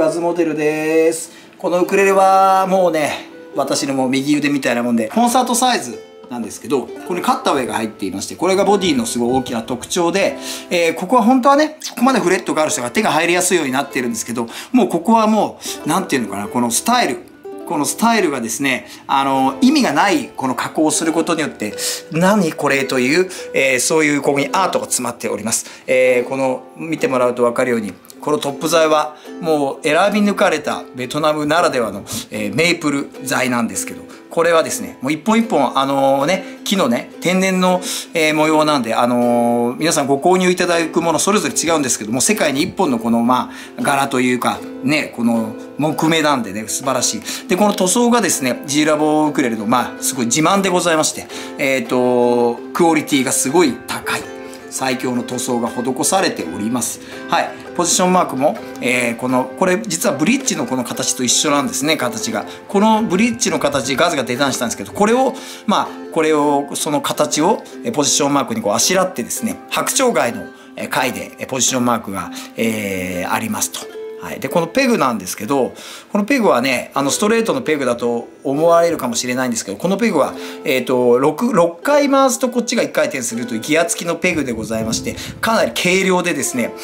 ガズモデルです。このウクレレはもうね、私のもう右腕みたいなもんで、コンサートサイズなんですけど、ここにカッターウェイが入っていまして、これがボディのすごい大きな特徴で、ここは本当はね、ここまでフレットがある人が手が入りやすいようになってるんですけど、もうここはもう何て言うのかな、このスタイルがですね、意味がないこの加工をすることによって、何これという、そういうここにアートが詰まっております。この見てもらうと分かるように、このトップ材はもう選び抜かれたベトナムならではの、メープル材なんですけど、これはですね、もう一本一本木のね、天然の、模様なんで、皆さんご購入いただくものそれぞれ違うんですけども、世界に一本のこの柄というかね、この木目なんでね、素晴らしい。で、この塗装がですね、G-Labo ウクレレのすごい自慢でございまして、クオリティがすごい高い最強の塗装が施されております。はい、ポジションマークも、これ実はブリッジのこの形と一緒なんですね。形がこのブリッジの形、ガズがデザインしたんですけど、これをその形をポジションマークにこうあしらってですね、白鳥貝の貝でポジションマークが、ありますと。はい、でこのペグなんですけど、このペグはね、ストレートのペグだと思われるかもしれないんですけど、このペグは、6回回すとこっちが1回転するというギア付きのペグでございまして、かなり軽量でですね、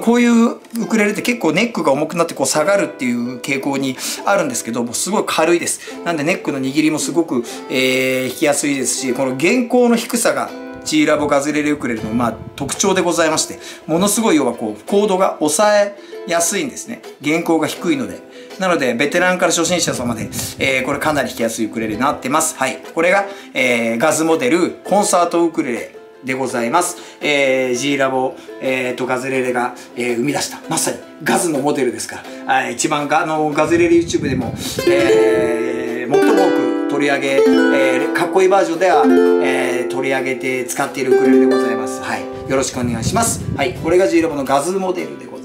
こういうウクレレって結構ネックが重くなってこう下がるっていう傾向にあるんですけど、もうすごい軽いです。なんでネックの握りもすごく、引きやすいですし、この弦高の低さがG-Laboガズレレウクレレの特徴でございまして、ものすごい要はこうコードが抑えやすいんですね。弦高が低いので、なのでベテランから初心者様で、これかなり弾きやすいウクレレになってます。はい、これが、ガズモデルコンサートウクレレでございます。G-Labo、ガズレレが、生み出したまさにガズのモデルですから、一番ガズレレ YouTube でも、最も多く取り上げ、かっこいいバージョンでは、取り上げて使っているウクレレでございます。はい、よろしくお願いします。はい、これがG-Laboのガズモデルでございます。